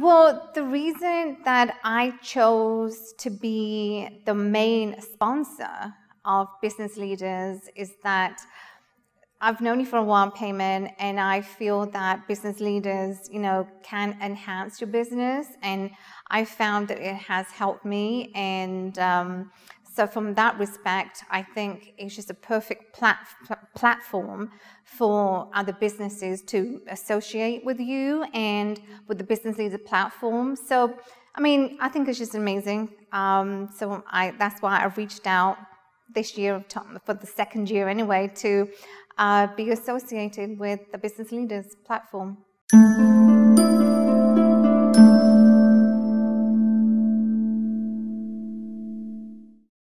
Well, the reason that I chose to be the main sponsor of Business Leaders is that I've known you for a while, Payman, and I feel that business leaders, can enhance your business, and I found that it has helped me. And so from that respect, I think it's just a perfect platform for other businesses to associate with you and with the Business Leader platform. So, I think it's just amazing. That's why I reached out this year, for the second year anyway, to be associated with the Business Leaders platform.